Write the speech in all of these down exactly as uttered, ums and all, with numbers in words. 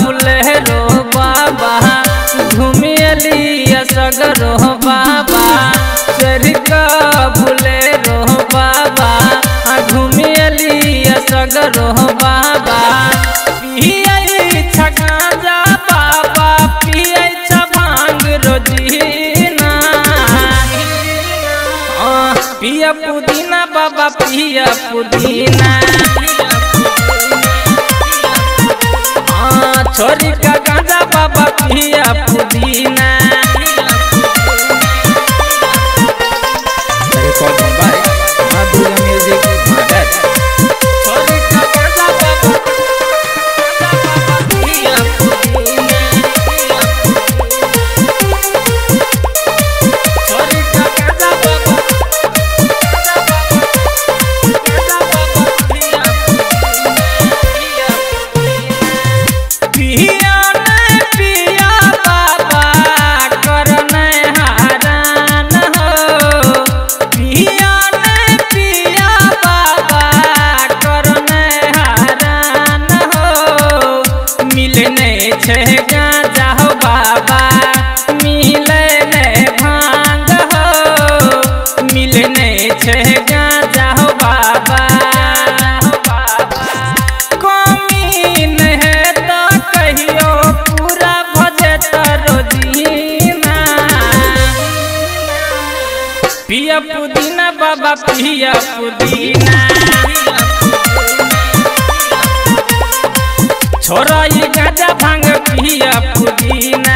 Bolero बाबा घूमियली सगरो बाबा चरिका Bolero बाबा घूमियली सगरो बाबा पिया पुदीना बाबा पिया पुदीना हाँ छोरी का गांजा बाबा पिया पुदीना पिया पुदीना बाबा पिया पुदीना छोरा ये गाजा भांग पिया पुदीना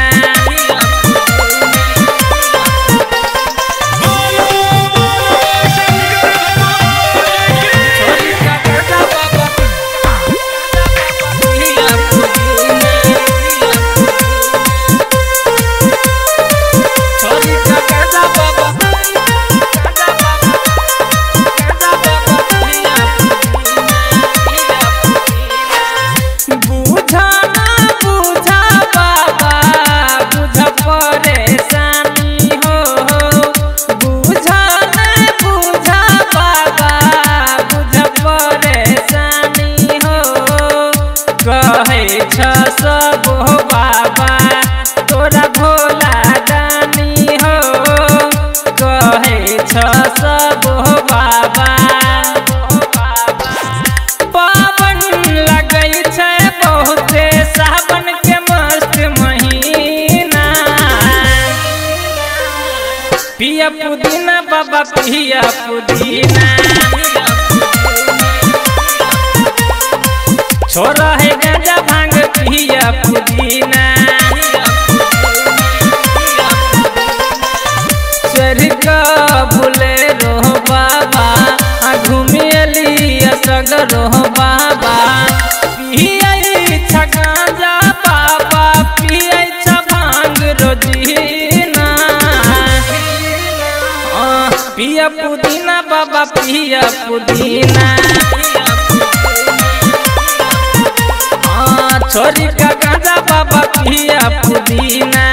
पिया पुदीना बाबा पिया पुदीना छोरा है गांजा भांग पिया पुदीना चरिका बुलेरो बाबा घूमियली सगरो बाबा पिया इच्छा गांजा बाबा पिया इच्छा भांग रोजी पिया पुदीना बाबा पिया पुदीना हाँ छोरी का गांजा बाबा पिया पुदीना।